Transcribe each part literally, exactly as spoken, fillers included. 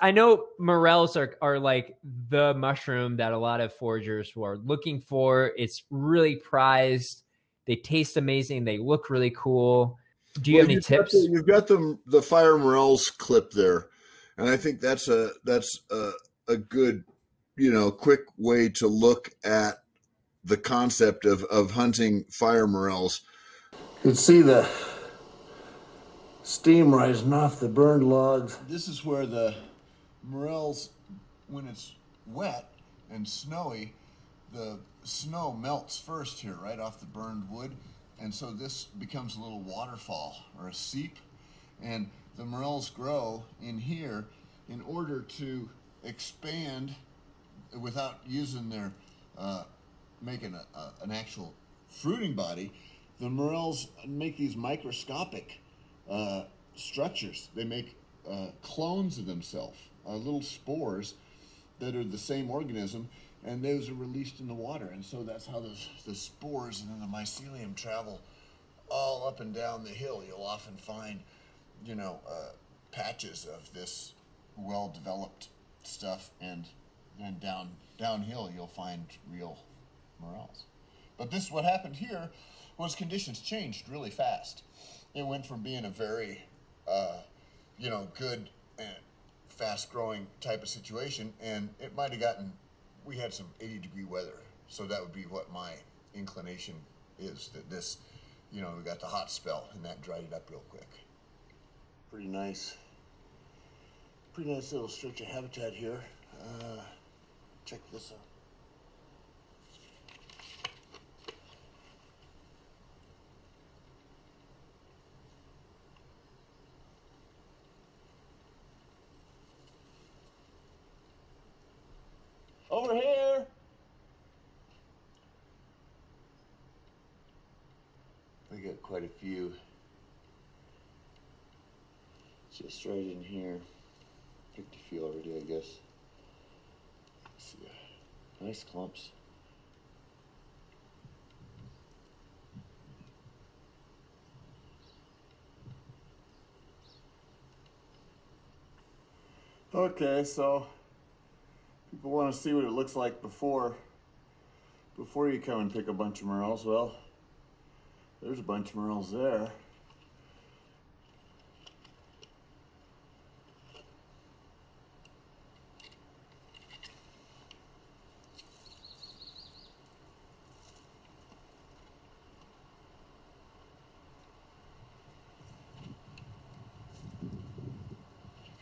I know morels are, are like the mushroom that a lot of foragers were looking for. It's really prized. They taste amazing. They look really cool. Do you well, have any tips? The, you've got the, the fire morels clip there. And I think that's a, that's a, a good, you know, quick way to look at the concept of, of hunting fire morels. You could see the steam rising off the burned logs. This is where the morels, when it's wet and snowy, the snow melts first here, right off the burned wood. And so this becomes a little waterfall or a seep. And the morels grow in here in order to expand without using their, uh, making a, a, an actual fruiting body. The morels make these microscopic uh, structures. They make uh, clones of themselves, uh, little spores that are the same organism, and those are released in the water. And so that's how those, the spores and then the mycelium travel all up and down the hill. You'll often find, you know, uh, patches of this well-developed stuff, and then down downhill you'll find real morels. But this is what happened here, was conditions changed really fast. It went from being a very, uh, you know, good and fast-growing type of situation, and it might have gotten, we had some eighty degree weather, so that would be what my inclination is, that this, you know, we got the hot spell, and that dried it up real quick. Pretty nice, pretty nice little stretch of habitat here. Uh, check this out. Over here. We got quite a few just right in here. Picked a few already, I guess. See, nice clumps. Okay, so people want to see what it looks like before, before you come and pick a bunch of morels. Well, there's a bunch of morels there.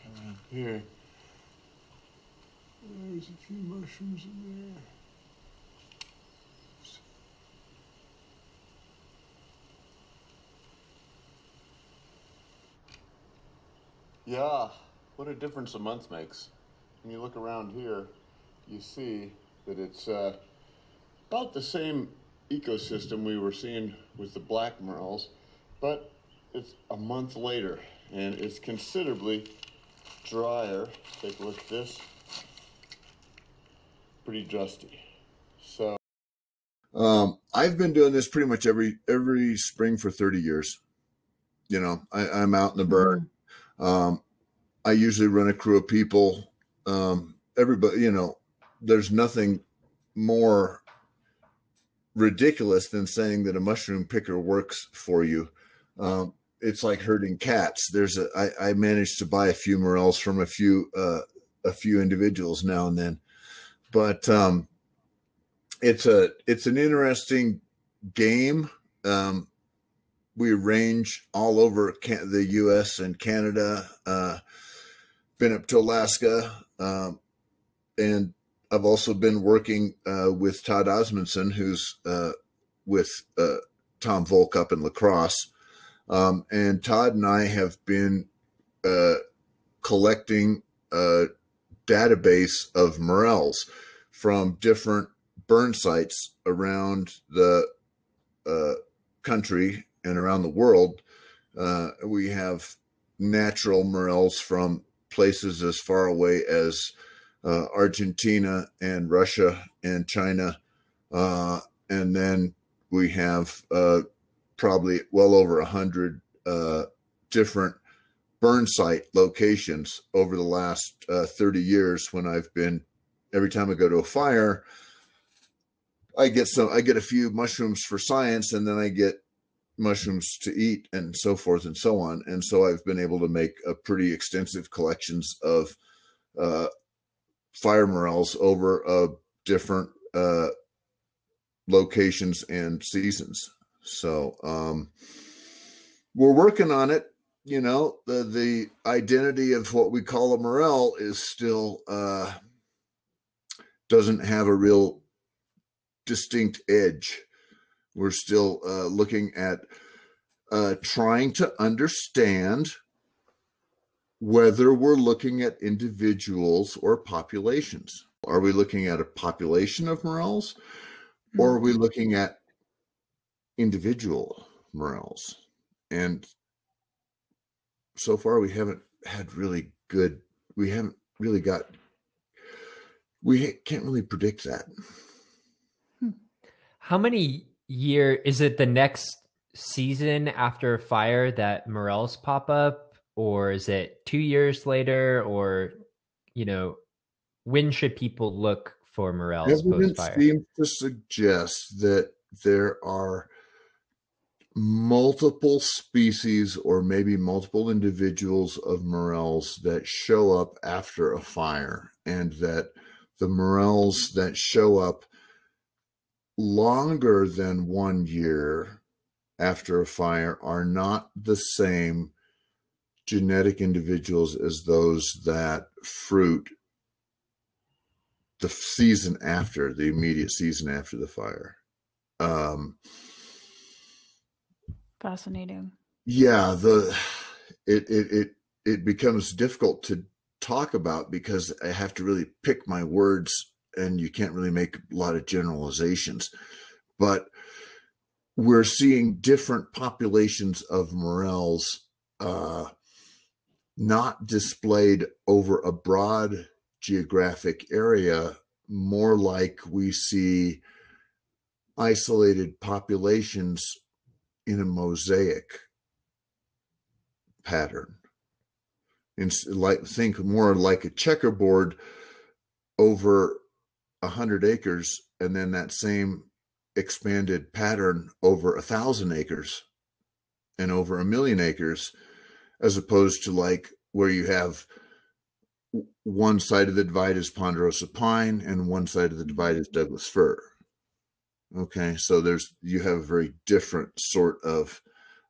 Come up here. There's a few mushrooms in there. Yeah, what a difference a month makes. When you look around here, you see that it's uh, about the same ecosystem we were seeing with the black morels, but it's a month later, and it's considerably drier. Take a look at this. Pretty dusty. So um I've been doing this pretty much every every spring for thirty years. You know, I, I'm out in the burn. um I usually run a crew of people. Um everybody, you know, there's nothing more ridiculous than saying that a mushroom picker works for you. Um it's like herding cats. There's a I, I managed to buy a few morels from a few uh a few individuals now and then. But um, it's a it's an interesting game. Um, we range all over can the U S and Canada. Uh, been up to Alaska, um, and I've also been working uh, with Todd Osmundson, who's uh, with uh, Tom Volk up in La Crosse. Um, and Todd and I have been uh, collecting Uh, database of morels from different burn sites around the uh, country and around the world. Uh, we have natural morels from places as far away as uh, Argentina and Russia and China. Uh, and then we have uh, probably well over a hundred uh, different burn site locations over the last uh, thirty years when I've been, every time I go to a fire, I get some, I get a few mushrooms for science, and then I get mushrooms to eat and so forth and so on. And so I've been able to make a pretty extensive collections of uh, fire morels over uh, different uh, locations and seasons. So um, we're working on it. You know, the, the identity of what we call a morel is still uh, doesn't have a real distinct edge. We're still uh, looking at uh, trying to understand whether we're looking at individuals or populations. Are we looking at a population of morels, or are we looking at individual morels? And so far, we haven't had really good, we haven't really got, we can't really predict that. How many year is it the next season after a fire that morels pop up, or is it two years later, or, you know, when should people look for morels post fire? Evidence seems to suggest that there are multiple species or maybe multiple individuals of morels that show up after a fire, and that the morels that show up longer than one year after a fire are not the same genetic individuals as those that fruit the season after, the immediate season after the fire. Um, Fascinating. Yeah, the it, it it it becomes difficult to talk about because I have to really pick my words, and you can't really make a lot of generalizations. But we're seeing different populations of morels uh, not displayed over a broad geographic area, more like we see isolated populations in a mosaic pattern. It's like, think more like a checkerboard over a hundred acres, and then that same expanded pattern over a thousand acres and over a million acres, as opposed to like where you have one side of the divide is ponderosa pine and one side of the divide is Douglas fir. Okay, so there's, you have a very different sort of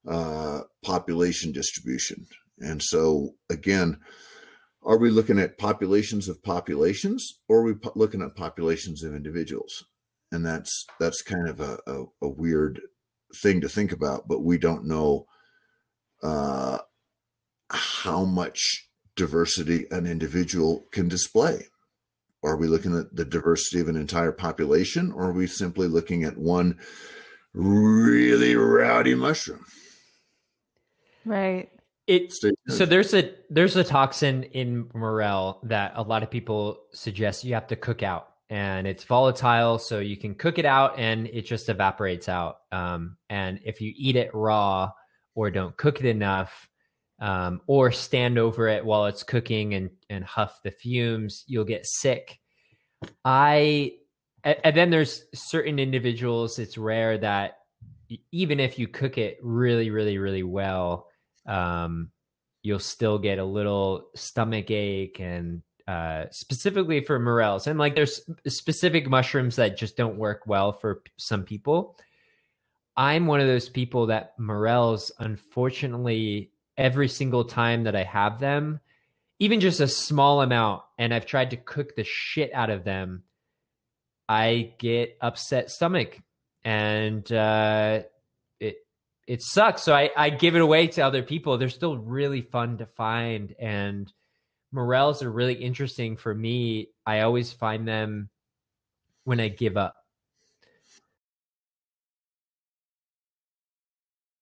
uh, population distribution. And so again, are we looking at populations of populations, or are we po looking at populations of individuals? And that's that's kind of a, a, a weird thing to think about, but we don't know uh, how much diversity an individual can display. Are we looking at the diversity of an entire population, or are we simply looking at one really rowdy mushroom? Right. It, so there's a there's a toxin in morel that a lot of people suggest you have to cook out, and it's volatile, so you can cook it out and it just evaporates out. Um, and if you eat it raw or don't cook it enough, Um, or stand over it while it's cooking and, and huff the fumes, you'll get sick. I, and then there's certain individuals, it's rare that even if you cook it really, really, really well, um, you'll still get a little stomach ache, and uh, specifically for morels. And like there's specific mushrooms that just don't work well for some people. I'm one of those people that morels, unfortunately, every single time that I have them, even just a small amount, and I've tried to cook the shit out of them, I get upset stomach, and uh, it it sucks. So I, I give it away to other people. They're still really fun to find, and morels are really interesting for me. I always find them when I give up.